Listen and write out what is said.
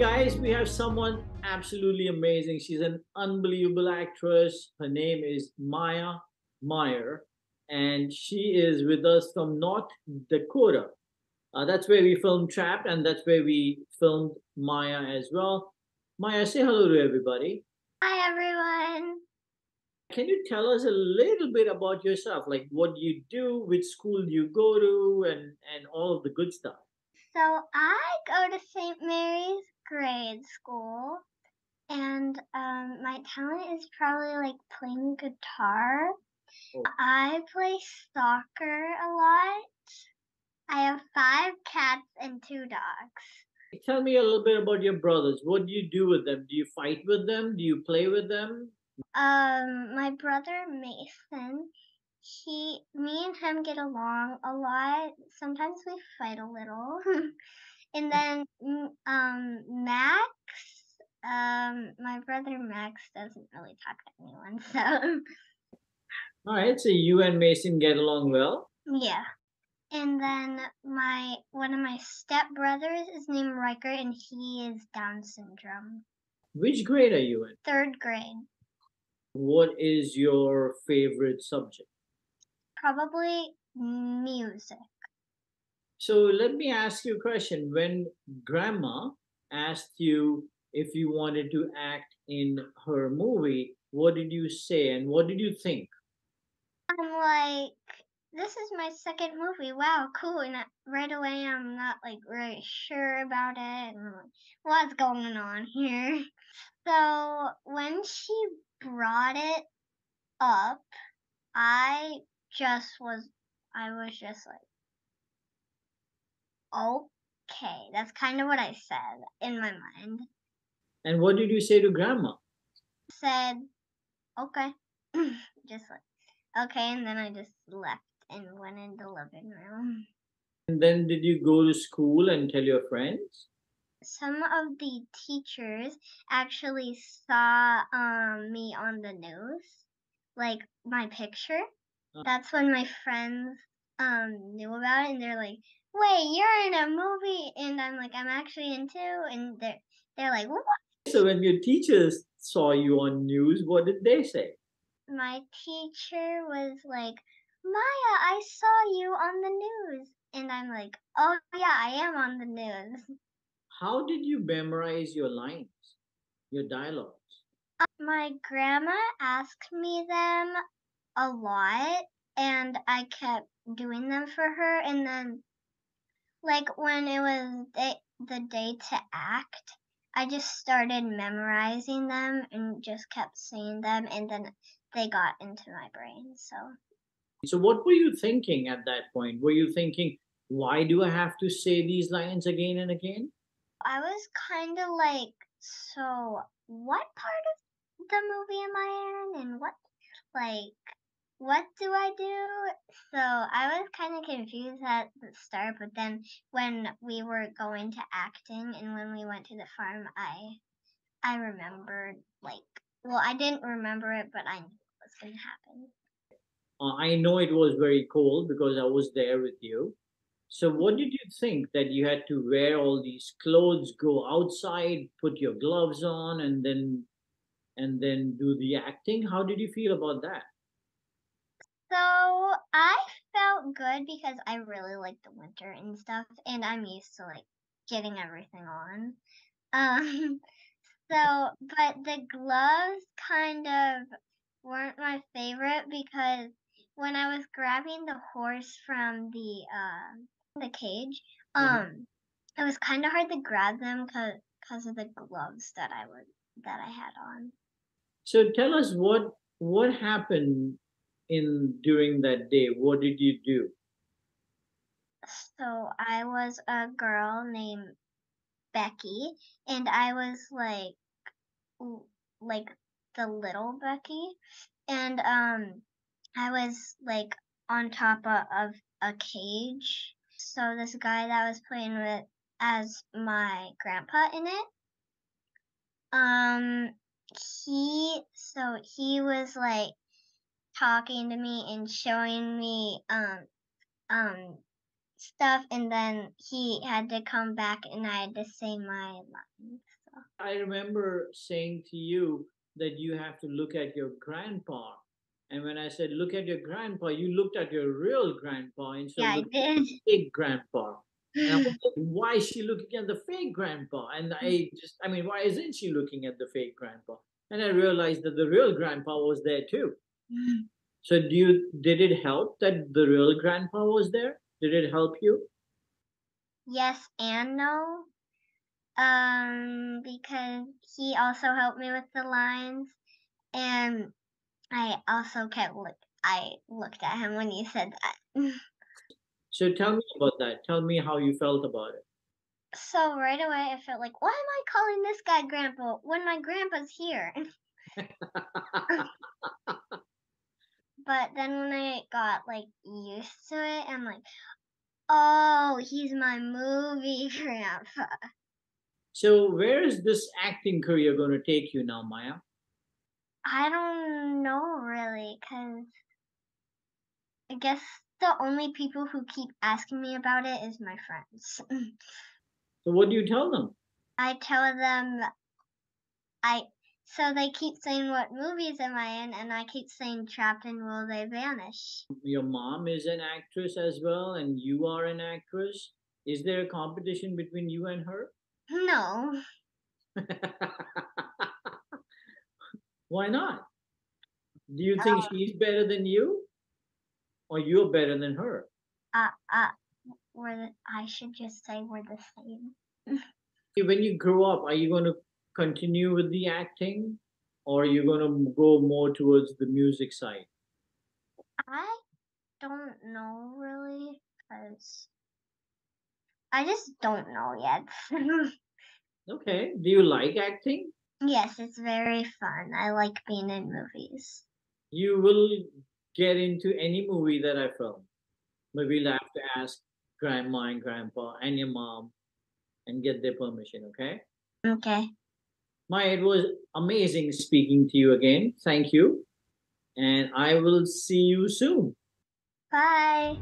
guys, we have someone absolutely amazing. She's an unbelievable actress. Her name is Maya Meyer, and she is with us from North Dakota. That's where we filmed Trapped, and that's where we filmed Maya as well. Maya, say hello to everybody. Hi, everyone. Can you tell us a little bit about yourself? Like, what do you do, which school do you go to, and all of the good stuff? So I go to St. Mary's Grade School, and my talent is probably like playing guitar. Oh. I play soccer a lot. I have 5 cats and 2 dogs. Tell me a little bit about your brothers. What do you do with them? Do you fight with them? Do you play with them? My brother Mason, me and him get along a lot. Sometimes we fight a little. And then Max, my brother Max doesn't really talk to anyone, so. All right, so you and Mason get along well? Yeah. And then one of my stepbrothers is named Riker, and he is Down syndrome. Which grade are you in? 3rd grade. What is your favorite subject? Probably music. So let me ask you a question. When Grandma asked you if you wanted to act in her movie, what did you say and what did you think? I'm like, this is my 2nd movie. Wow, cool. And right away, I'm not like really sure about it. And like, what's going on here? So when she brought it up, I was just like, okay, that's kind of what I said in my mind. And what did you say to Grandma? Said, okay. Just like, okay, and then I just left and went in the living room. And then did you go to school and tell your friends? Some of the teachers actually saw me on the news, like my picture. That's when my friends knew about it, and they're like, wait, you're in a movie? And I'm like, I'm actually in 2, and they're like, what? So when your teachers saw you on news, what did they say? My teacher was like, Maya, I saw you on the news. And I'm like, oh yeah, I am on the news. How did you memorize your lines, your dialogues? My grandma asked me them a lot, and I kept doing them for her. And then, like, when it was the day to act, I just started memorizing them and just kept saying them, and then they got into my brain. So what were you thinking at that point? Were you thinking, why do I have to say these lines again and again? I was kind of like, so what part of the movie am I in, and what do I do? So I was kind of confused at the start, but then when we were going to acting and when we went to the farm, I remembered, like, well, I didn't remember it, but I knew it was going to happen. I know it was very cold because I was there with you. So what did you think, that you had to wear all these clothes, go outside, put your gloves on, and then do the acting? How did you feel about that? So I felt good because I really like the winter and stuff, and I'm used to like getting everything on. But the gloves kind of weren't my favorite, because when I was grabbing the horse from the cage, it was kind of hard to grab them because of the gloves that I had on. So tell us what happened during that day. What did you do? So I was a girl named Becky, and I was like the little Becky, and I was like on top of a cage. So this guy that I was playing with as my grandpa in it, he was like talking to me and showing me stuff, and then he had to come back and I had to say my lines. I remember saying to you that you have to look at your grandpa. And when I said, look at your grandpa, you looked at your real grandpa instead of the fake grandpa. And I was like, why is she looking at the fake grandpa? And I mean, why isn't she looking at the fake grandpa? And I realized that the real grandpa was there too. So did it help that the real grandpa was there? Did it help you? Yes and no. Because he also helped me with the lines, and I also looked at him when you said that. So tell me about that. Tell me how you felt about it. So right away, I felt like, why am I calling this guy Grandpa when my grandpa's here? But then when I got used to it, I'm like, oh, he's my movie grandpa. So where is this acting career going to take you now, Maya? I don't know really, because I guess the only people who keep asking me about it is my friends. So what do you tell them? I tell them, so they keep saying, what movies am I in? And I keep saying, Trapped and Will They Vanish? Your mom is an actress as well, and you are an actress. Is there a competition between you and her? No. Why not? Do you think she's better than you? Or you're better than her? I should just say we're the same. When you grow up, are you going to continue with the acting, or are you going to go more towards the music side? I don't know really, because I just don't know yet. Okay. Do you like acting? Yes, it's very fun. I like being in movies. You will get into any movie that I film. Maybe we'll have to ask Grandma and Grandpa and your mom and get their permission, okay? Okay. Maya, it was amazing speaking to you again. Thank you. And I will see you soon. Bye.